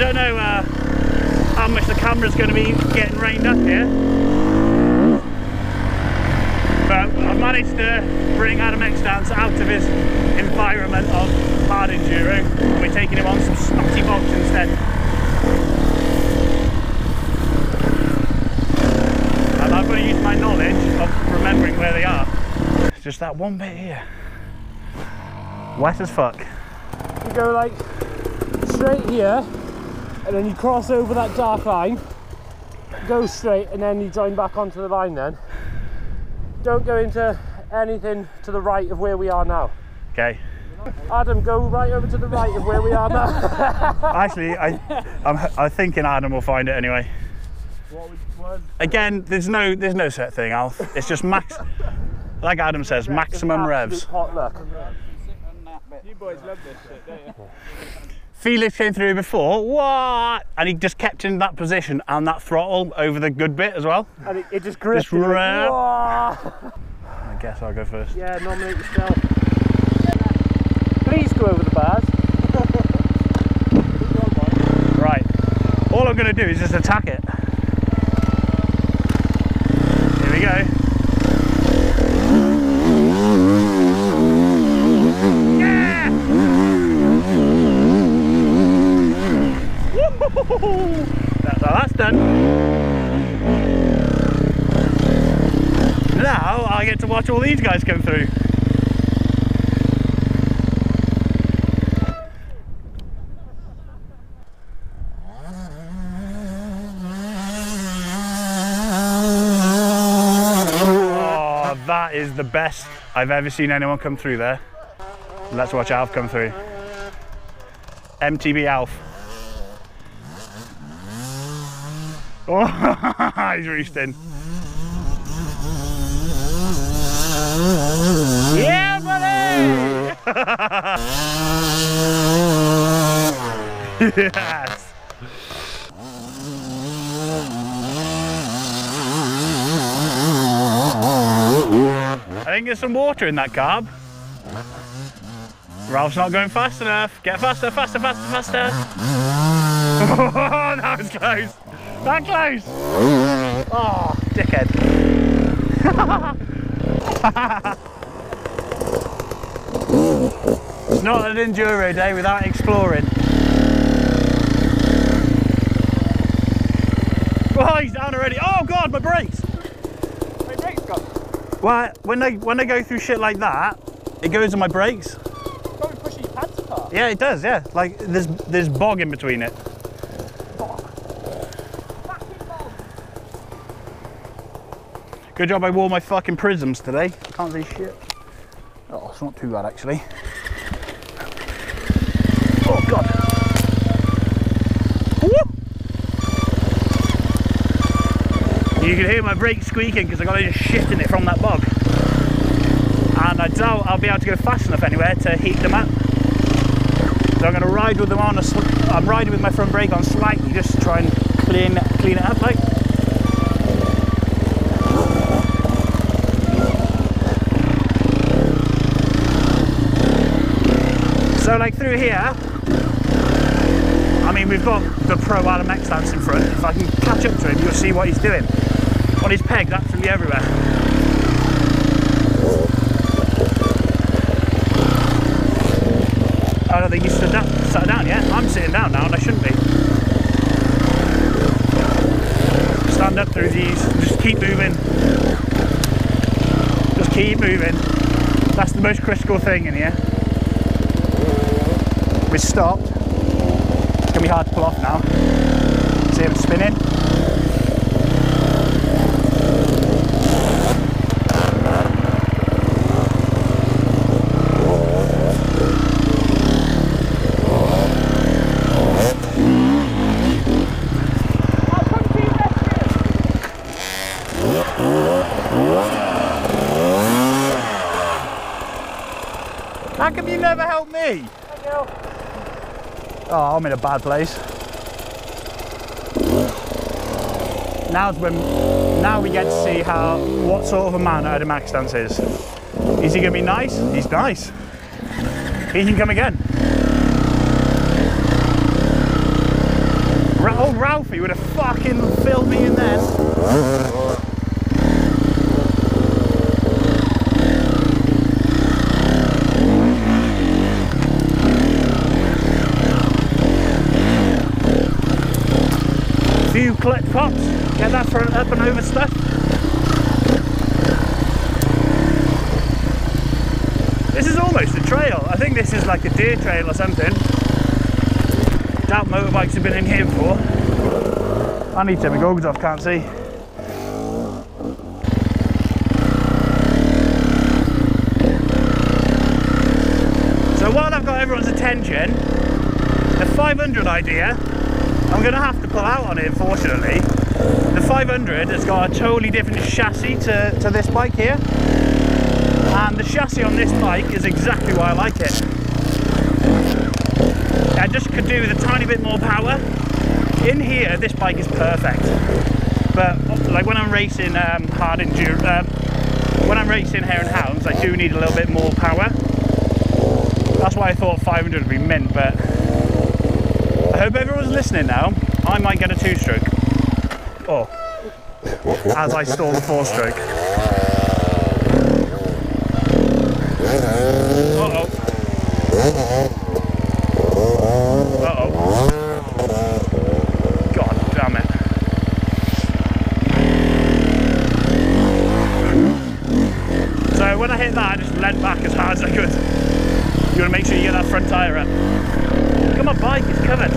don't know how much the camera's going to be getting rained up here, but I've managed to bring Adam X Dance out of his environment of hard enduro, and we're taking him on some snotty bogs instead. And I've got to use my knowledge of remembering where they are. It's just that one bit here. Wet as fuck. You go like straight here, and then you cross over that dark line, go straight, and then you join back onto the line then. Don't go into anything to the right of where we are now. Okay. Adam, go right over to the right of where we are now. Actually, I'm thinking Adam will find it anyway. Again, there's no set thing, Alf. It's just max, like Adam says, maximum revs. Hot luck. You boys love this shit, don't you? Felix came through before, what? And he just kept in that position and that throttle over the good bit as well. And it just gripped. Just I guess I'll go first. Yeah, nominate yourself. Please go over the bars. Right, all I'm going to do is just attack it. Here we go. That's done. Now I get to watch all these guys come through. Oh, that is the best I've ever seen anyone come through there. Let's watch Alf come through. MTB Alf. Oh, he's reached in. Yeah, buddy! Yes! I think there's some water in that carb. Ralph's not going fast enough. Get faster, faster, faster, faster. Oh, that was close. That close! Oh, dickhead. It's not an enduro day without exploring. Oh, he's down already. Oh god, my brakes! My brakes gone. Well, when they go through shit like that, it goes on my brakes. It's probably pushing your pads apart. Yeah, it does, yeah. Like there's bog in between it. Good job I wore my fucking prisms today. Can't see shit. Oh, it's not too bad actually. Oh god. Woo! You can hear my brakes squeaking because I got a load of shit in it from that bog. And I doubt I'll be able to go fast enough anywhere to heat them up. So I'm going to ride with them on a I'm riding with my front brake on slightly just to try and clean it up like. So like through here, I mean we've got the pro Adam X Dance in front. If I can catch up to him, you'll see what he's doing. On his peg, that's from everywhere. I don't think you sat down yet. I'm sitting down now and I shouldn't be. Stand up through these, just keep moving. Just keep moving. That's the most critical thing in here. We're stopped. It's gonna be hard to pull off now. See him spinning. How come you never helped me? Oh, I'm in a bad place. Now we get to see what sort of a man Adam X Dance is. Is he going to be nice? He's nice. He can come again. Ralphie would have fucking filled me in then. A few clip pops, get that for an up and over stuff. This is almost a trail. I think this is like a deer trail or something. Doubt motorbikes have been in here before. I need to take my goggles off, can't see. So while I've got everyone's attention, the 500 idea, I'm going to have to pull out on it, unfortunately. The 500 has got a totally different chassis to this bike here. And the chassis on this bike is exactly why I like it. I just could do with a tiny bit more power. In here, this bike is perfect. But like when I'm racing hard endurance, when I'm racing Hair and Hounds, I do need a little bit more power. That's why I thought 500 would be mint. But I hope everyone's listening now. I might get a 2-stroke. Oh, as I stall the 4-stroke. Uh oh. Back as hard as I could. You want to make sure you get that front tyre up. Look at my bike, it's covered.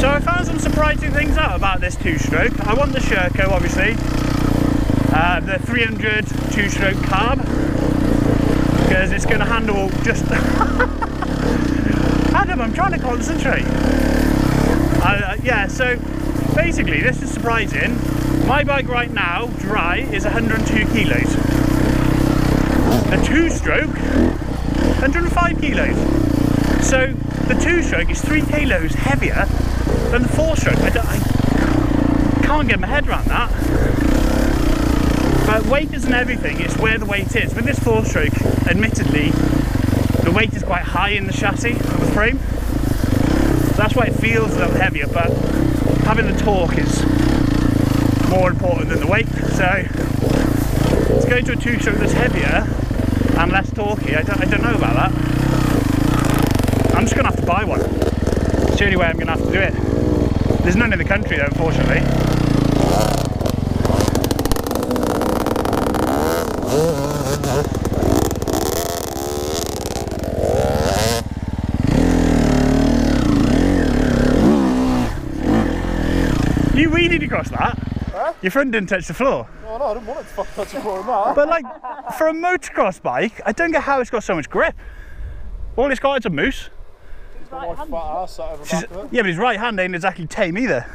So I found some surprising things out about this 2-stroke. I want the Sherco, obviously. The 300 2-stroke carb. Because it's going to handle just... Adam, I'm trying to concentrate. Yeah, so basically this is surprising. My bike right now, dry, is 102 kilos. A 2-stroke, 105 kilos. So the 2-stroke is 3 kilos heavier than the 4-stroke. I can't get my head around that. But weight isn't everything, it's where the weight is. With this 4-stroke, admittedly, the weight is quite high in the chassis of the frame, so that's why it feels a little heavier, but having the torque is more important than the weight, so it's going to a 2-stroke that's heavier and less torquey. I don't know about that. I'm just going to have to buy one. It's the only way I'm going to have to do it. There's none in the country though, unfortunately. You weeded across that? Huh? Your friend didn't touch the floor. Oh no, I didn't want it to fucking touch the floor in that. But like, for a motocross bike, I don't get how it's got so much grip. All it's got is a moose. It's got my fat ass out of the back of it. Yeah, but his right hand ain't exactly tame either.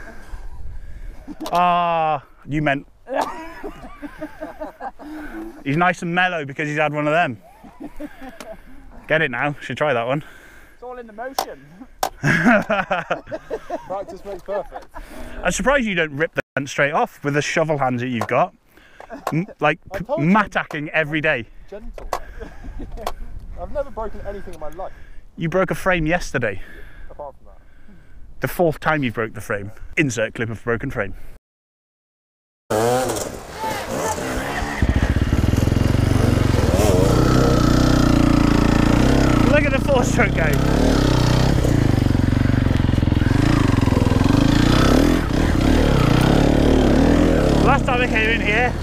Ah, you meant... He's nice and mellow because he's had one of them. Get it now, should try that one. It's all in the motion. Practice makes perfect. I'm surprised you don't rip the hand straight off with the shovel hands that you've got. Like mattacking every day. Gentle. I've never broken anything in my life. You broke a frame yesterday. Apart from that. The 4th time you broke the frame. Insert clip of broken frame. Look at the 4-stroke go. Last time I came in here,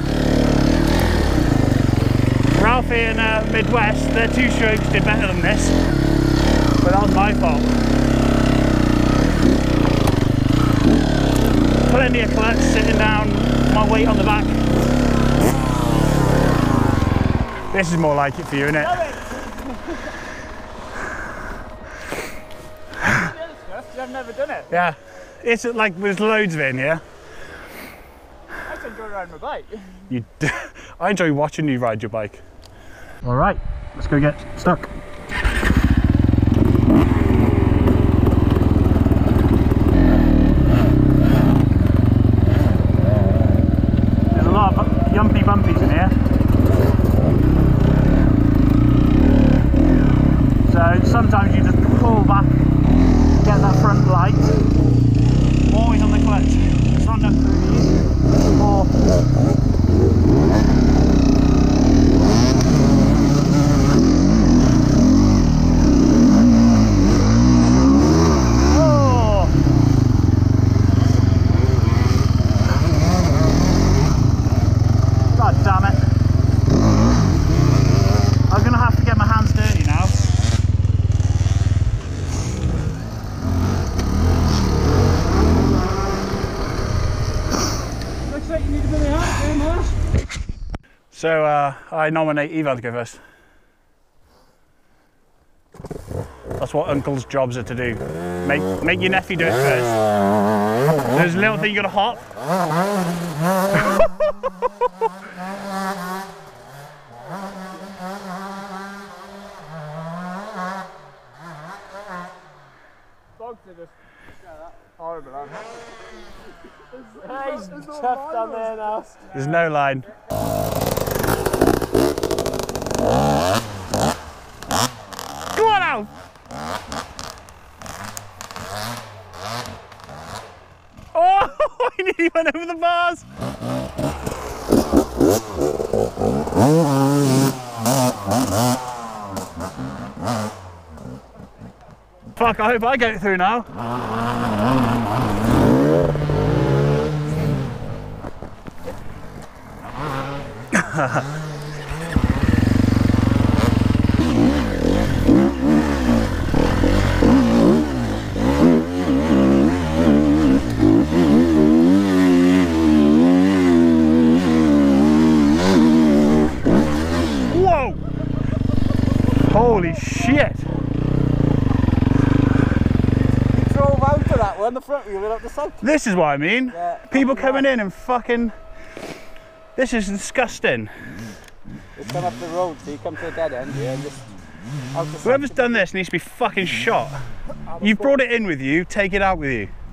Ralphie and MidWest, their 2-strokes did better than this, but that was my fault. Plenty of clutch, sitting down, my weight on the back. This is more like it for you, isn't it? I've never done it. Yeah, it's like there's loads of it in here. Enjoy riding my bike. You do. I enjoy watching you ride your bike. All right, let's go get stuck. There's a lot of yumpy bumpies in here. sometimes you just pull back, get that front light, always on the clutch, it's not enough to release, or so I nominate Ivan to go first. That's what uncle's jobs are to do. Make your nephew do it first. There's a little thing you gotta hop. There's no line. Come on out! Oh, I nearly went over the bars! Fuck, I hope I get it through now. Whoa! Holy shit! The front wheel up the side. This is what I mean. Yeah, people coming in and fucking. This is disgusting. It's come up the road, so you come to a dead end here and just. Whoever's done this needs to be fucking shot. You've brought it in with you, take it out with you.